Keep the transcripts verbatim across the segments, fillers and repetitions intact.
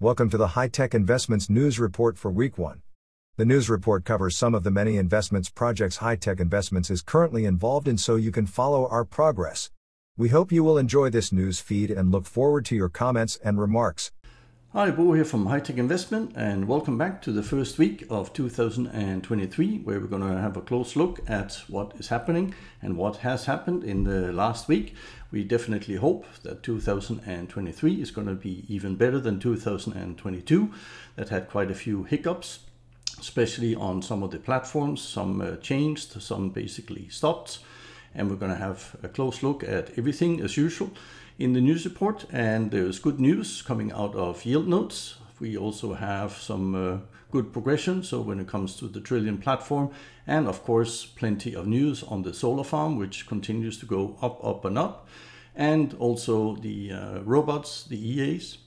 Welcome to the Hi-Tech Investments News Report for Week one. The news report covers some of the many investments projects Hi-Tech Investments is currently involved in, so you can follow our progress. We hope you will enjoy this news feed and look forward to your comments and remarks. Hi, Bo here from Hi-Tech Investment, and welcome back to the first week of two thousand twenty-three, where we're going to have a close look at what is happening and what has happened in the last week. We definitely hope that two thousand twenty-three is going to be even better than two thousand twenty-two. That had quite a few hiccups, especially on some of the platforms. Some uh, changed, some basically stopped, and we're going to have a close look at everything as usual in the news report. And there's good news coming out of Yieldnodes. We also have some uh, good progression, so when it comes to the Trillant platform, and of course plenty of news on the Solar Farm, which continues to go up, up and up, and also the uh, robots, the E As.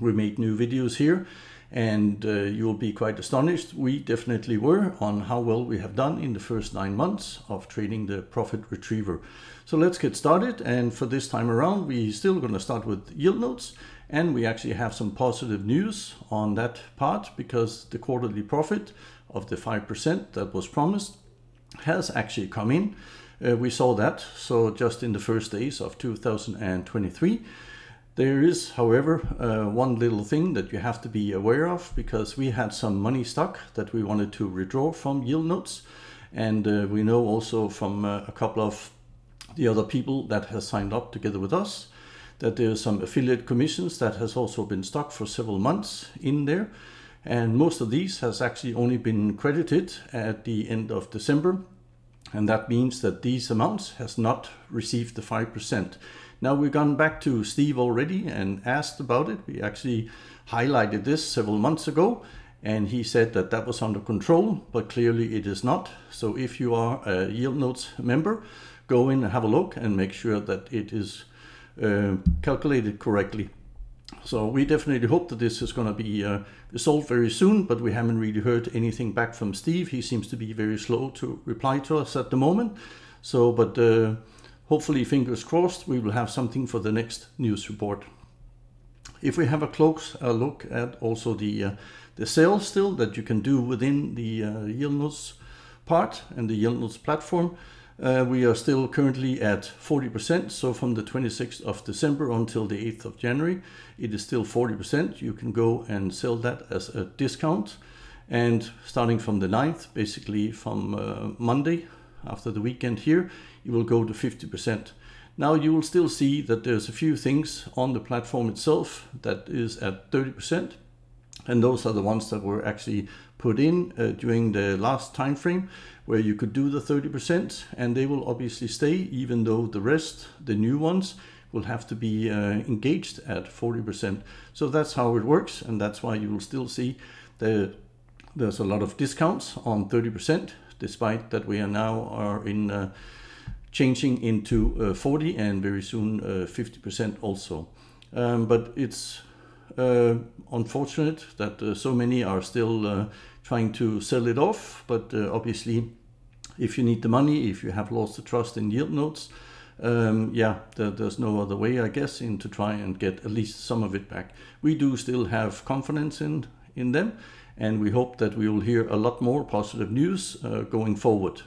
We made new videos here, and uh, you will be quite astonished, we definitely were, on how well we have done in the first nine months of trading the Profit Retriever. So let's get started, and for this time around we're still going to start with Yieldnodes, and we actually have some positive news on that part, because the quarterly profit of the five percent that was promised has actually come in. Uh, we saw that, so just in the first days of two thousand twenty-three. There is, however, uh, one little thing that you have to be aware of, because we had some money stuck that we wanted to withdraw from Yieldnodes, and uh, we know also from uh, a couple of the other people that has signed up together with us that there are some affiliate commissions that has also been stuck for several months in there, and most of these has actually only been credited at the end of December, and that means that these amounts has not received the five percent. Now, we've gone back to Steve already and asked about it. We actually highlighted this several months ago, and he said that that was under control, but clearly it is not. So if you are a Yieldnodes member, go in and have a look and make sure that it is uh, calculated correctly. So we definitely hope that this is going to be uh, solved very soon, but we haven't really heard anything back from Steve. He seems to be very slow to reply to us at the moment. So, but... Uh, Hopefully, fingers crossed, we will have something for the next news report. If we have a close uh, look at also the uh, the sales still that you can do within the uh, Yieldnodes part and the Yieldnodes platform, uh, we are still currently at forty percent. So from the twenty-sixth of December until the eighth of January, it is still forty percent. You can go and sell that as a discount. And starting from the ninth, basically from uh, Monday, after the weekend here, you will go to fifty percent. Now, you will still see that there's a few things on the platform itself that is at thirty percent, and those are the ones that were actually put in uh, during the last time frame, where you could do the thirty percent, and they will obviously stay, even though the rest, the new ones, will have to be uh, engaged at forty percent. So that's how it works, and that's why you will still see the there's a lot of discounts on thirty percent, despite that we are now are in uh, changing into uh, forty, and very soon uh, fifty percent also. Um, but it's uh, unfortunate that uh, so many are still uh, trying to sell it off. But uh, obviously, if you need the money, if you have lost the trust in Yieldnodes, um, yeah, there, there's no other way, I guess, in to try and get at least some of it back. We do still have confidence in in them, and we hope that we will hear a lot more positive news uh, going forward.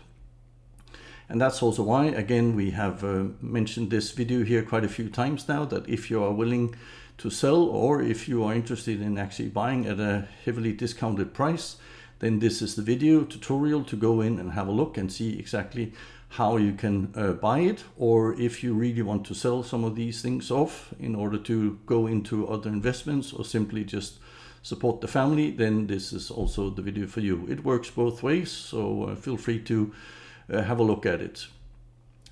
And that's also why, again, we have uh, mentioned this video here quite a few times now, that if you are willing to sell, or if you are interested in actually buying at a heavily discounted price, then this is the video tutorial to go in and have a look and see exactly how you can uh, buy it, or if you really want to sell some of these things off in order to go into other investments, or simply just support the family, then this is also the video for you. It works both ways, so uh, feel free to uh, have a look at it.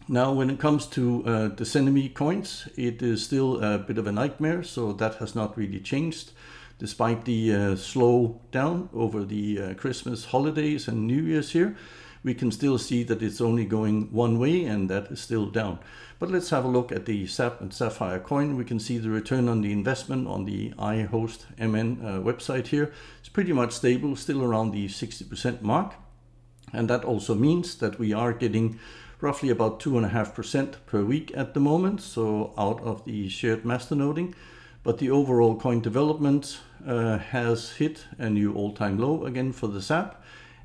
Now, when it comes to uh, Decenomy coins, it is still a bit of a nightmare, so that has not really changed, despite the uh, slow down over the uh, Christmas holidays and New Year's here. We can still see that it's only going one way, and that is still down. But let's have a look at the Sap and Sapphire coin. We can see the return on the investment on the iHost M N uh, website here. It's pretty much stable, still around the sixty percent mark. And that also means that we are getting roughly about two and a half percent per week at the moment. So out of the shared masternoding, But the overall coin development uh, has hit a new all-time low again for the S A P,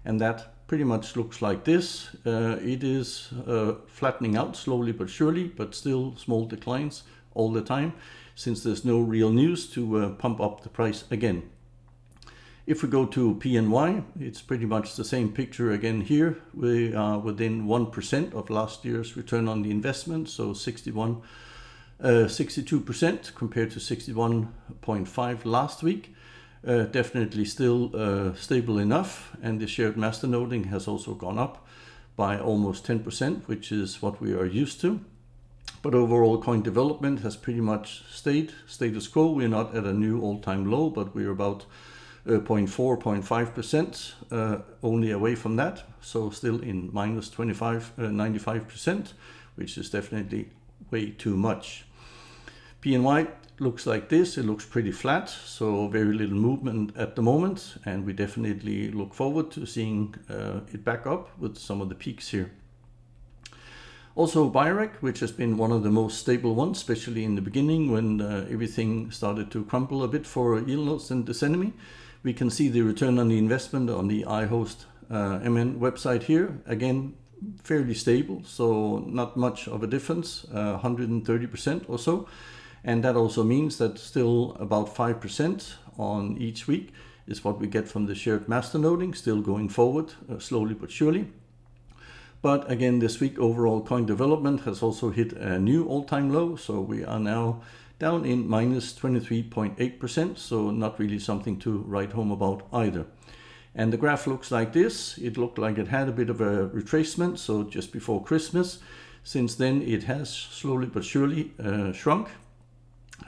and that pretty much looks like this. Uh, it is uh, flattening out slowly but surely, but still small declines all the time, since there's no real news to uh, pump up the price again. If we go to P N Y, it's pretty much the same picture again here. We are within one percent of last year's return on the investment, so sixty-one, uh, sixty-two percent compared to sixty-one point five last week. Uh, definitely still uh, stable enough, and the shared masternoding has also gone up by almost ten percent, which is what we are used to. But overall coin development has pretty much stayed status quo. We're not at a new all-time low, but we're about Uh, zero point four, zero point five percent uh, only away from that, so still in minus twenty-five, ninety-five percent, which is definitely way too much. P N Y looks like this. It looks pretty flat, so very little movement at the moment, and we definitely look forward to seeing uh, it back up with some of the peaks here. Also Birake, which has been one of the most stable ones, especially in the beginning when uh, everything started to crumble a bit for Yieldnodes and Decenomy. We can see the return on the investment on the iHost uh, M N website here. Again, fairly stable, so not much of a difference, uh, one hundred thirty percent or so. And that also means that still about five percent on each week is what we get from the shared masternoding, still going forward uh, slowly but surely. But again, this week overall coin development has also hit a new all-time low, so we are now down in minus twenty-three point eight percent, so not really something to write home about either. And the graph looks like this. It looked like it had a bit of a retracement, so just before Christmas. Since then it has slowly but surely uh, shrunk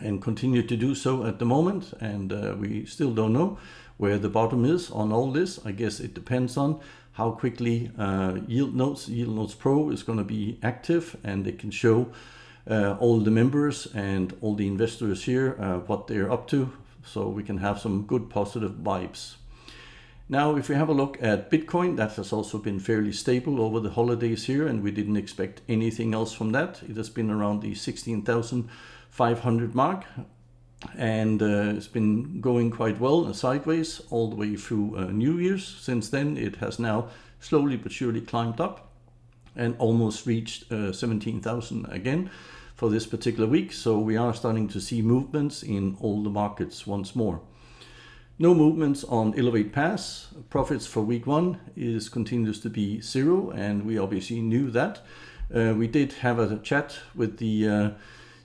and continued to do so at the moment, and uh, we still don't know where the bottom is on all this. I guess it depends on how quickly uh, Yieldnodes, Yieldnodes Pro is going to be active, and they can show uh, all the members and all the investors here uh, what they're up to, so we can have some good positive vibes. Now, if we have a look at Bitcoin, that has also been fairly stable over the holidays here, and we didn't expect anything else from that. It has been around the sixteen thousand five hundred mark, and uh, it's been going quite well uh, sideways all the way through uh, New Year's. Since then it has now slowly but surely climbed up and almost reached uh, seventeen thousand again for this particular week, so we are starting to see movements in all the markets once more. No movements on Elevate Pass. Profits for week one is continues to be zero, and we obviously knew that. Uh, we did have a chat with the uh,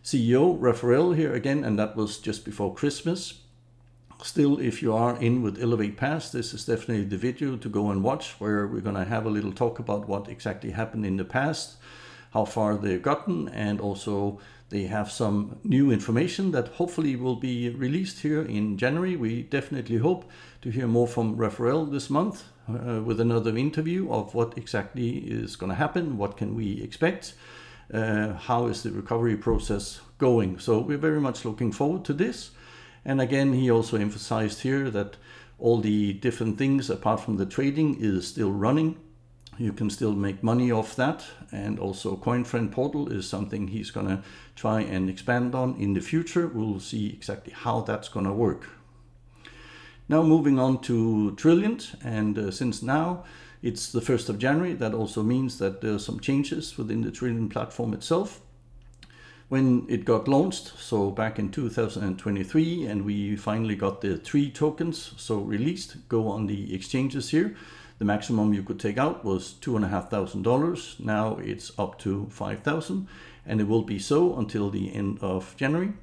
C E O Rafael here again, and that was just before Christmas. Still, if you are in with Elevate Pass, this is definitely the video to go and watch, where we're going to have a little talk about what exactly happened in the past, how far they've gotten, and also they have some new information that hopefully will be released here in January. We definitely hope to hear more from Rafael this month uh, with another interview of what exactly is going to happen, what can we expect. Uh, how is the recovery process going? So we're very much looking forward to this. And again, he also emphasized here that all the different things apart from the trading is still running. You can still make money off that, and also CoinFriend portal is something he's going to try and expand on in the future. We'll see exactly how that's going to work. Now moving on to Trillant, and uh, since now it's the first of January, that also means that there are some changes within the Trillant platform itself. When it got launched, so back in two thousand twenty-three, and we finally got the three tokens so released, go on the exchanges here, the maximum you could take out was two thousand five hundred dollars. Now it's up to five thousand dollars, and it will be so until the end of January.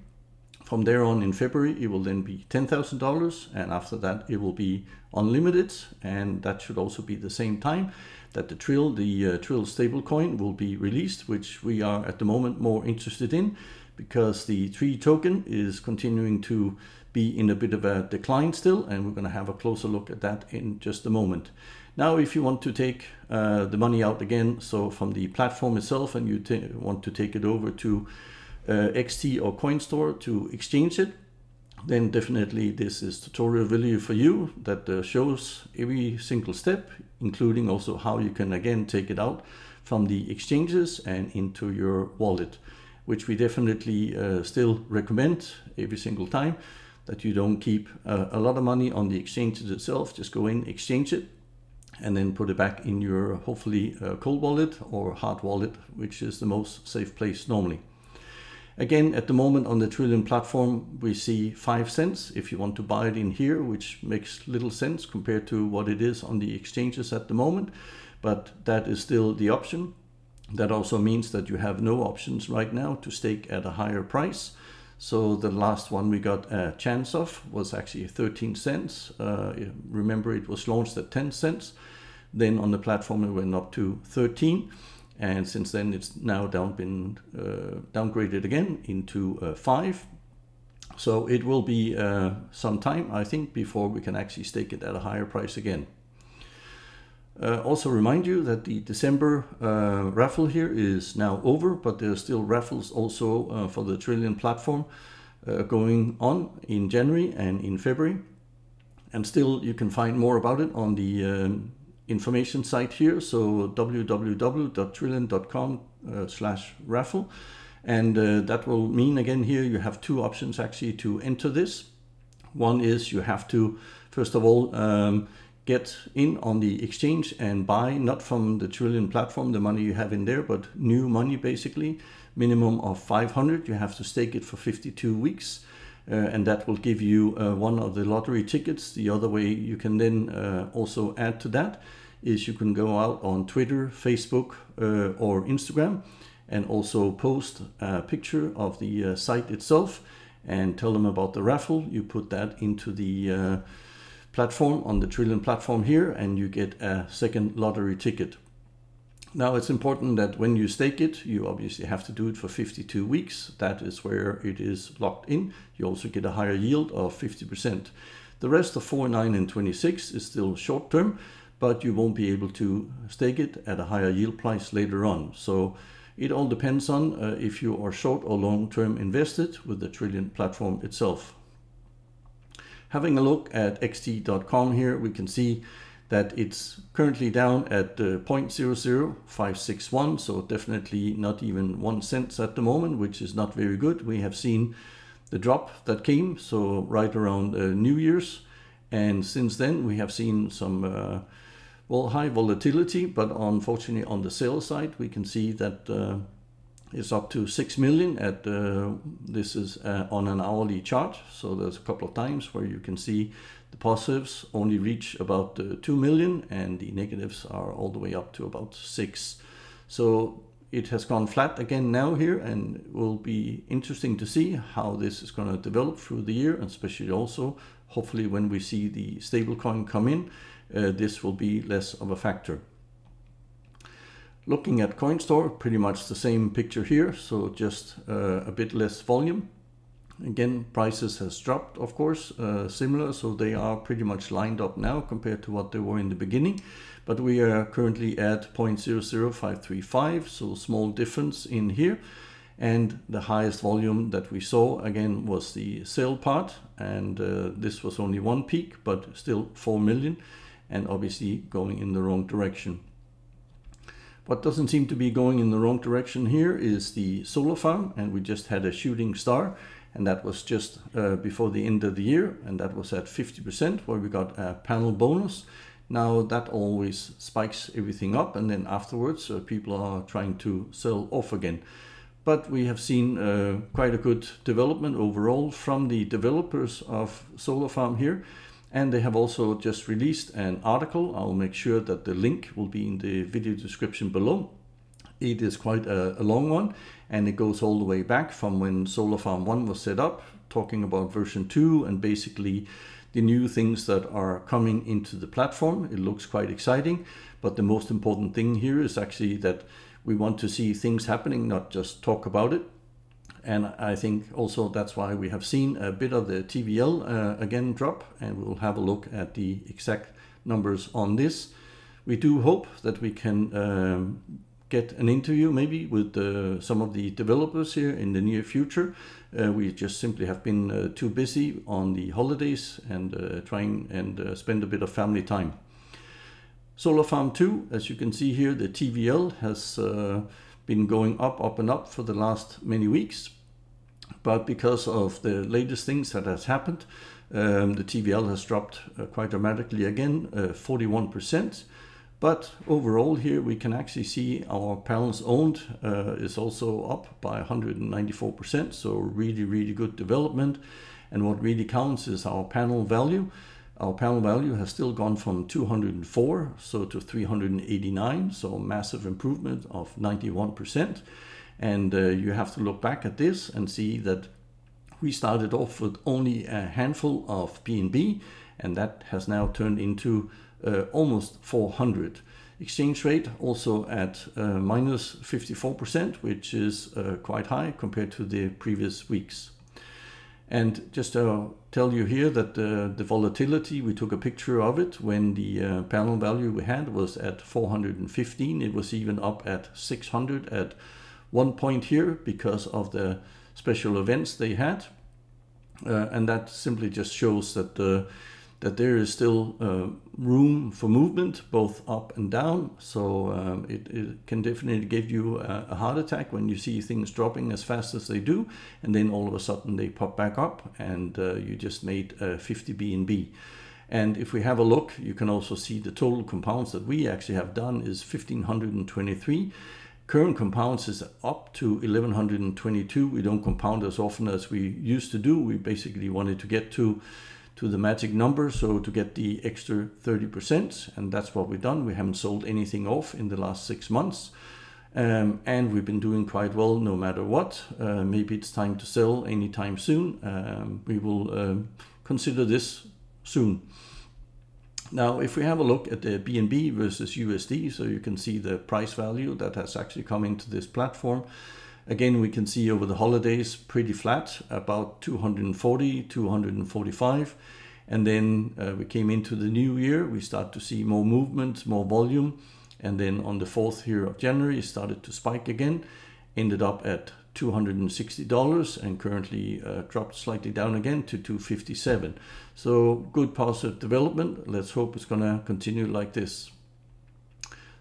From there on in February, it will then be ten thousand dollars, and after that it will be unlimited, and that should also be the same time that the Trill, the uh, Trill stablecoin will be released, which we are at the moment more interested in, because the Tree token is continuing to be in a bit of a decline still, and we're going to have a closer look at that in just a moment. Now, if you want to take uh, the money out again, so from the platform itself, and you want to take it over to Uh, X T or CoinStore to exchange it, then definitely this is tutorial video for you that uh, shows every single step, including also how you can again take it out from the exchanges and into your wallet. which we definitely uh, still recommend every single time, that you don't keep uh, a lot of money on the exchanges itself. Just go in, exchange it, and then put it back in your hopefully uh, cold wallet or hard wallet, which is the most safe place normally. Again, at the moment on the Trillant platform, we see five cents if you want to buy it in here, which makes little sense compared to what it is on the exchanges at the moment. But that is still the option. That also means that you have no options right now to stake at a higher price. So the last one we got a chance of was actually thirteen cents. Uh, remember, it was launched at ten cents. Then on the platform, it went up to thirteen. And since then, it's now down been uh, downgraded again into uh, five. So it will be uh, some time, I think, before we can actually stake it at a higher price again. Uh, also remind you that the December uh, raffle here is now over, but there are still raffles also uh, for the Trillant platform uh, going on in January and in February. And still, you can find more about it on the um, information site here, so w w w dot trillant dot com uh, slash raffle, and uh, that will mean again here you have two options actually to enter this. One is you have to first of all um, get in on the exchange and buy, not from the Trillant platform, the money you have in there, but new money basically, minimum of five hundred. You have to stake it for fifty-two weeks. Uh, and that will give you uh, one of the lottery tickets. The other way you can then uh, also add to that is you can go out on Twitter, Facebook uh, or Instagram and also post a picture of the uh, site itself and tell them about the raffle. You put that into the uh, platform, on the Trillant platform here, and you get a second lottery ticket. Now it's important that when you stake it, you obviously have to do it for fifty-two weeks. That is where it is locked in. You also get a higher yield of fifty percent. The rest of four, nine and twenty-six is still short term, but you won't be able to stake it at a higher yield price later on. So it all depends on uh, if you are short or long term invested with the Trillant platform itself. Having a look at X T dot com here, we can see that it's currently down at uh, zero point zero zero five six one, so definitely not even one cent at the moment, which is not very good. We have seen the drop that came, so right around uh, New Year's, and since then we have seen some uh, well, high volatility, but unfortunately on the sell side we can see that uh, it's up to six million at uh, this is uh, on an hourly chart, so there's a couple of times where you can see the positives only reach about uh, two million and the negatives are all the way up to about six. So it has gone flat again now here, and it will be interesting to see how this is going to develop through the year, and especially also hopefully when we see the stablecoin come in, uh, this will be less of a factor. Looking at CoinStore, pretty much the same picture here, so just uh, a bit less volume. Again, prices has dropped, of course, uh, similar, so they are pretty much lined up now compared to what they were in the beginning. But we are currently at zero point zero zero five three five, so small difference in here. And the highest volume that we saw, again, was the sell part, and uh, this was only one peak, but still four million, and obviously going in the wrong direction. What doesn't seem to be going in the wrong direction here is the Solar Farm, and we just had a shooting star, and that was just uh, before the end of the year, and that was at fifty percent where we got a panel bonus. Now that always spikes everything up, and then afterwards uh, people are trying to sell off again. But we have seen uh, quite a good development overall from the developers of Solar Farm here. And they have also just released an article. I'll make sure that the link will be in the video description below. It is quite a, a long one, and it goes all the way back from when Solar Farm one was set up, talking about version two and basically the new things that are coming into the platform. It looks quite exciting, but the most important thing here is actually that we want to see things happening, not just talk about it. And I think also that's why we have seen a bit of the T V L uh, again drop, and we'll have a look at the exact numbers on this. We do hope that we can um, get an interview maybe with uh, some of the developers here in the near future. Uh, we just simply have been uh, too busy on the holidays and uh, trying and uh, spend a bit of family time. Solar Farm two, as you can see here, the T V L has uh, been going up, up and up for the last many weeks. But because of the latest things that has happened, um, the T V L has dropped uh, quite dramatically again, uh, forty-one percent. But overall here we can actually see our pounds owned uh, is also up by one hundred ninety-four percent. So really, really good development. And what really counts is our panel value. Our panel value has still gone from two hundred and four so to three hundred eighty-nine. So massive improvement of ninety-one percent. And uh, you have to look back at this and see that we started off with only a handful of P N B, and that has now turned into Uh, almost four hundred. Exchange rate also at uh, minus fifty-four percent, which is uh, quite high compared to the previous weeks. And just to tell you here that uh, the volatility, we took a picture of it when the uh, panel value we had was at four hundred fifteen. It was even up at six hundred at one point here because of the special events they had. Uh, and that simply just shows that uh, that there is still uh, room for movement, both up and down. So um, it, it can definitely give you a, a heart attack when you see things dropping as fast as they do, and then all of a sudden they pop back up, and uh, you just made uh, fifty B N B. And if we have a look, you can also see the total compounds that we actually have done is one thousand five hundred twenty-three. Current compounds is up to one thousand one hundred twenty-two. We don't compound as often as we used to do. We basically wanted to get to to the magic number, so to get the extra thirty percent, and that's what we've done. We haven't sold anything off in the last six months, um, and we've been doing quite well no matter what. Uh, maybe it's time to sell anytime soon. Um, we will um, consider this soon. Now, if we have a look at the B N B versus U S D, so you can see the price value that has actually come into this platform. Again, we can see over the holidays pretty flat, about two hundred forty, two hundred forty-five. And then uh, we came into the new year, we start to see more movement, more volume. And then on the fourth here of January, it started to spike again, ended up at two hundred sixty dollars and currently uh, dropped slightly down again to two hundred fifty-seven dollars. So good positive development. Let's hope it's going to continue like this.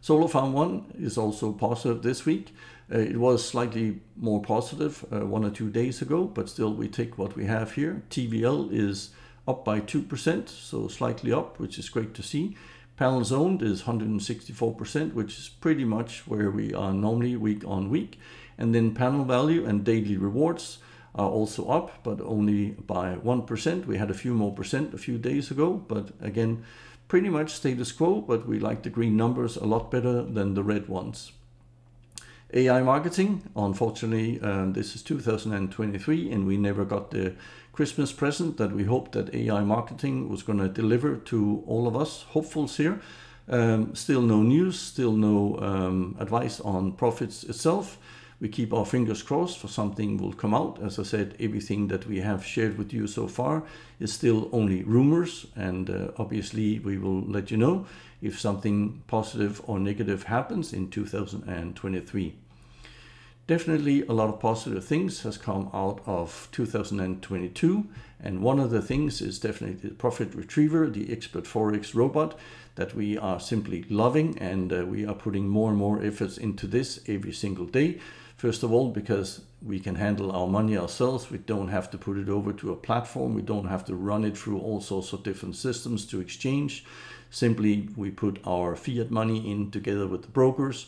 Solar Farm one is also positive this week. Uh, it was slightly more positive uh, one or two days ago, but still we take what we have here. T V L is up by two percent, so slightly up, which is great to see. Panels owned is one hundred sixty-four percent, which is pretty much where we are normally week on week. And then panel value and daily rewards are also up, but only by one percent. We had a few more percent a few days ago, but again, pretty much status quo, but we like the green numbers a lot better than the red ones. A I marketing, unfortunately, um, this is two thousand twenty-three, and we never got the Christmas present that we hoped that A I marketing was going to deliver to all of us hopefuls here. Um, still no news, still no um, advice on profits itself. We keep our fingers crossed for something will come out. As I said, everything that we have shared with you so far is still only rumors, and uh, obviously we will let you know if something positive or negative happens in two thousand twenty-three. Definitely a lot of positive things has come out of two thousand twenty-two, and one of the things is definitely the Profit Retriever, the Expert four X robot that we are simply loving, and uh, we are putting more and more efforts into this every single day. First of all, because we can handle our money ourselves, we don't have to put it over to a platform, we don't have to run it through all sorts of different systems to exchange. Simply, we put our fiat money in together with the brokers,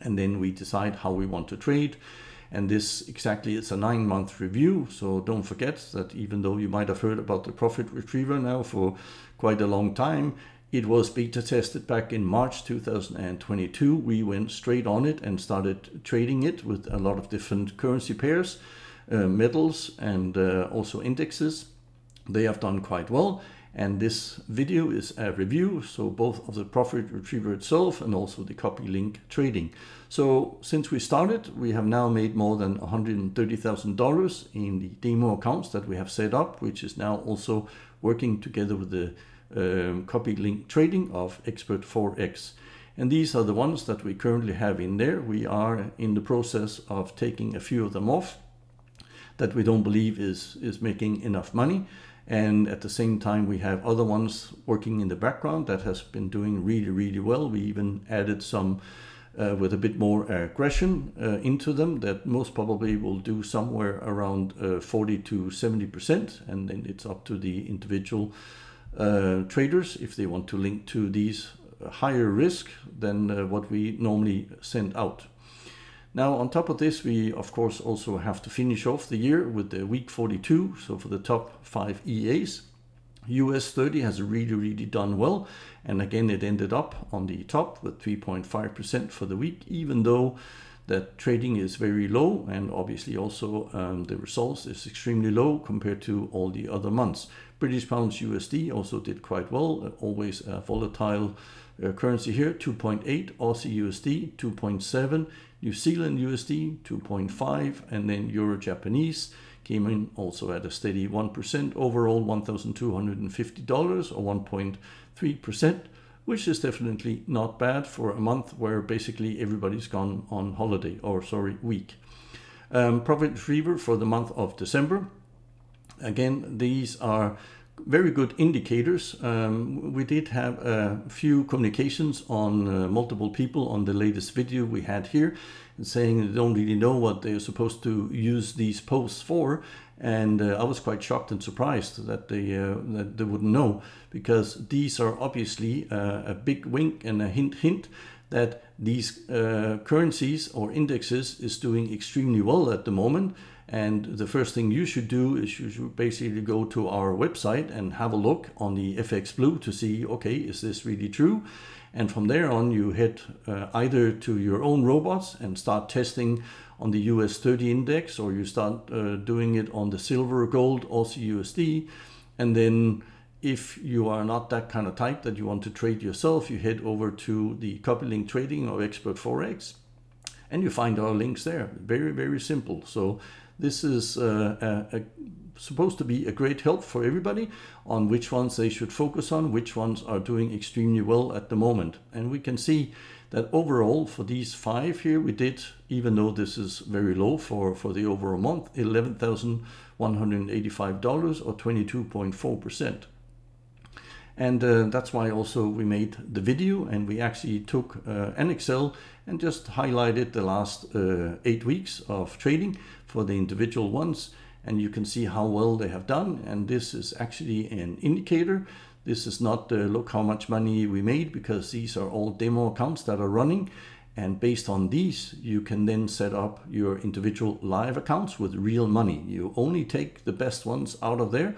and then we decide how we want to trade. And this exactly, it's a nine month review. So don't forget that even though you might have heard about the Profit Retriever now for quite a long time, it was beta tested back in March two thousand twenty-two. We went straight on it and started trading it with a lot of different currency pairs, uh, metals, and uh, also indexes. They have done quite well. And this video is a review, so both of the Profit Retriever itself and also the copy link trading. So since we started, we have now made more than one hundred thirty thousand dollars in the demo accounts that we have set up, which is now also working together with the Um, copy link trading of Expert four X. And these are the ones that we currently have in there. We are in the process of taking a few of them off that we don't believe is, is making enough money. And at the same time, we have other ones working in the background that has been doing really, really well. We even added some uh, with a bit more aggression uh, into them that most probably will do somewhere around uh, forty to seventy percent. And then it's up to the individual uh, traders if they want to link to these higher risk than uh, what we normally send out. Now, on top of this, we of course also have to finish off the year with the week forty-two. So for the top five E As, U S thirty has really, really done well. And again, it ended up on the top with three point five percent for the week, even though that trading is very low. And obviously also um, the results is extremely low compared to all the other months. British pounds U S D also did quite well, uh, always a volatile uh, currency here, two point eight, Aussie U S D, two point seven, New Zealand U S D, two point five, and then Euro Japanese came in also at a steady one percent, overall one thousand two hundred fifty dollars or one point three percent, which is definitely not bad for a month where basically everybody's gone on holiday, or sorry, week. Um, Profit Retriever for the month of December. Again, these are very good indicators. Um, we did have a few communications on uh, multiple people on the latest video we had here saying they don't really know what they're supposed to use these posts for. And uh, I was quite shocked and surprised that they, uh, that they wouldn't know, because these are obviously uh, a big wink and a hint hint that these uh, currencies or indexes is doing extremely well at the moment. And the first thing you should do is you should basically go to our website and have a look on the F X Blue to see, okay, is this really true? And from there on, you head uh, either to your own robots and start testing on the U S thirty index, or you start uh, doing it on the silver, gold, Aussie U S D. And then if you are not that kind of type that you want to trade yourself, you head over to the copy link trading or Expert four X, and you find our links there. Very, very simple. So this is uh, a, a, supposed to be a great help for everybody on which ones they should focus on, which ones are doing extremely well at the moment. And we can see that overall for these five here, we did, even though this is very low for, for the overall month, eleven thousand one hundred eighty-five dollars or twenty-two point four percent. And uh, that's why also we made the video, and we actually took uh, an Excel and just highlighted the last uh, eight weeks of trading for the individual ones. And you can see how well they have done. And this is actually an indicator. This is not uh, look how much money we made, because these are all demo accounts that are running. And based on these, you can then set up your individual live accounts with real money. You only take the best ones out of there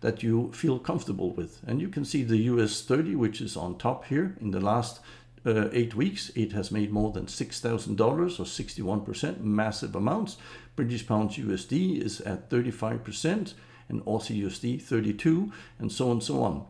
that you feel comfortable with. And you can see the U S thirty, which is on top here. In the last uh, eight weeks, it has made more than six thousand dollars or sixty-one percent, massive amounts. British pounds U S D is at thirty-five percent, and Aussie U S D thirty-two, and so on, so on.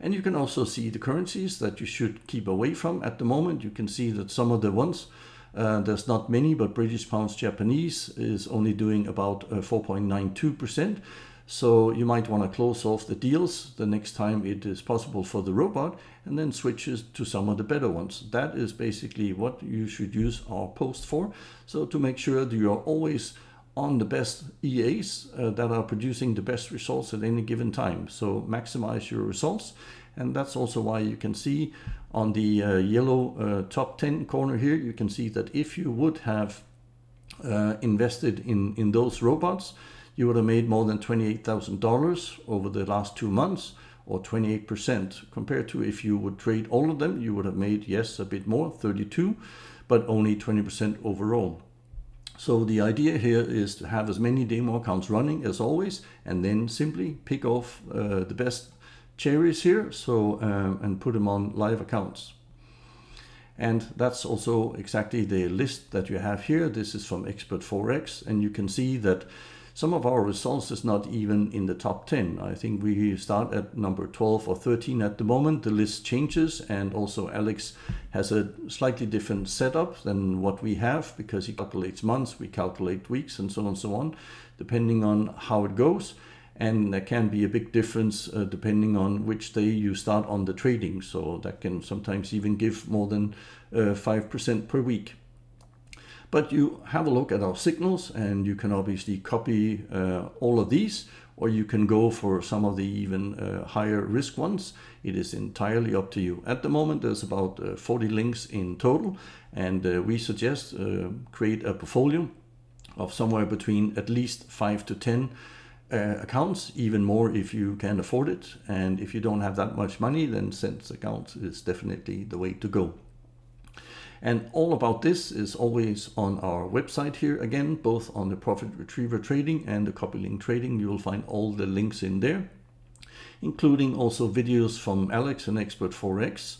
And you can also see the currencies that you should keep away from at the moment. You can see that some of the ones, Uh, there's not many, but British pounds Japanese is only doing about uh, four point nine two percent. So you might want to close off the deals the next time it is possible for the robot, and then switches to some of the better ones. That is basically what you should use our post for. So to make sure that you are always on the best E As uh, that are producing the best results at any given time. So maximize your results. And that's also why you can see on the uh, yellow uh, top ten corner here, you can see that if you would have uh, invested in, in those robots, you would have made more than twenty-eight thousand dollars over the last two months or twenty-eight percent, compared to if you would trade all of them, you would have made, yes, a bit more, thirty-two, but only twenty percent overall. So the idea here is to have as many demo accounts running as always, and then simply pick off uh, the best cherries here so um, and put them on live accounts. And that's also exactly the list that you have here. This is from Expert four X, and you can see that some of our results is not even in the top ten. I think we start at number twelve or thirteen at the moment. The list changes, and also Alex has a slightly different setup than what we have, because he calculates months, we calculate weeks, and so on and so on, depending on how it goes. And there can be a big difference uh, depending on which day you start on the trading. So that can sometimes even give more than uh, five percent per week. But you have a look at our signals, and you can obviously copy uh, all of these, or you can go for some of the even uh, higher risk ones. It is entirely up to you. At the moment, there's about uh, forty links in total, and uh, we suggest uh, create a portfolio of somewhere between at least five to ten uh, accounts, even more if you can afford it. And if you don't have that much money, then cents accounts is definitely the way to go. And all about this is always on our website here again, both on the Profit Retriever trading and the CopyLink trading. You will find all the links in there, including also videos from Alex and Expert four X,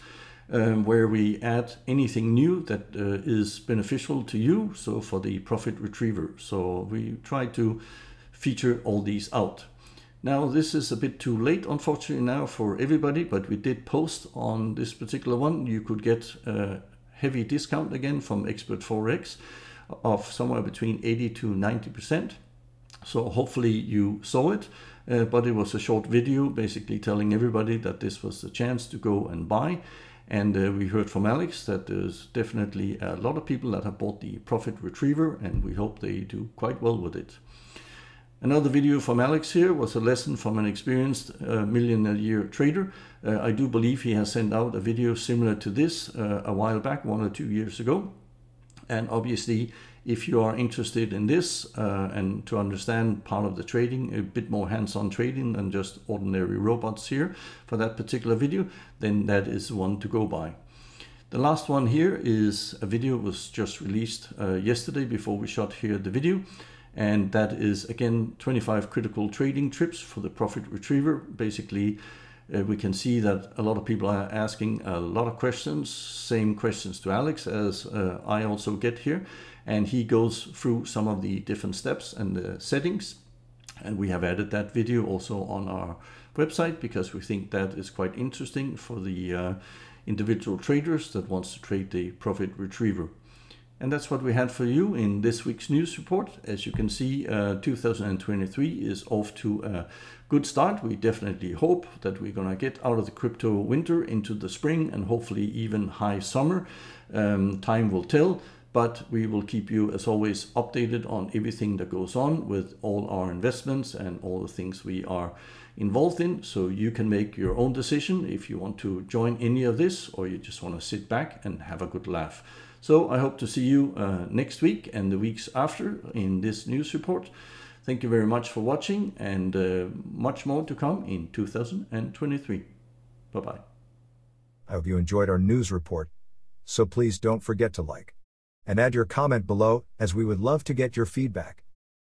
um, where we add anything new that uh, is beneficial to you. So for the Profit Retriever, so we try to feature all these out. Now, this is a bit too late, unfortunately, now for everybody, but we did post on this particular one. You could get uh, heavy discount again from Expert four X of somewhere between eighty to ninety percent. So hopefully you saw it, uh, but it was a short video basically telling everybody that this was the chance to go and buy. And uh, we heard from Alex that there's definitely a lot of people that have bought the Profit Retriever, and we hope they do quite well with it. Another video from Alex here was a lesson from an experienced uh, million a year trader. Uh, I do believe he has sent out a video similar to this uh, a while back, one or two years ago. And obviously, if you are interested in this uh, and to understand part of the trading, a bit more hands-on trading than just ordinary robots here for that particular video, then that is one to go by. The last one here is a video was just released uh, yesterday before we shot here the video. And that is, again, twenty-five critical trading tips for the Profit Retriever. Basically, uh, we can see that a lot of people are asking a lot of questions, same questions to Alex as uh, I also get here. And he goes through some of the different steps and the settings. And we have added that video also on our website because we think that is quite interesting for the uh, individual traders that wants to trade the Profit Retriever. And that's what we had for you in this week's news report. As you can see, uh, two thousand twenty-three is off to a good start. We definitely hope that we're going to get out of the crypto winter into the spring and hopefully even high summer. Um, time will tell, but we will keep you, as always, updated on everything that goes on with all our investments and all the things we are involved in. So you can make your own decision if you want to join any of this or you just want to sit back and have a good laugh. So I hope to see you uh, next week and the weeks after in this news report. Thank you very much for watching, and uh, much more to come in two thousand twenty-three. Bye-bye. I hope you enjoyed our news report, so please don't forget to like and add your comment below, as we would love to get your feedback.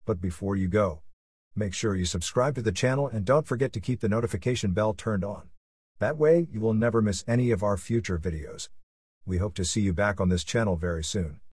But before you go, make sure you subscribe to the channel and don't forget to keep the notification bell turned on. That way you will never miss any of our future videos. We hope to see you back on this channel very soon.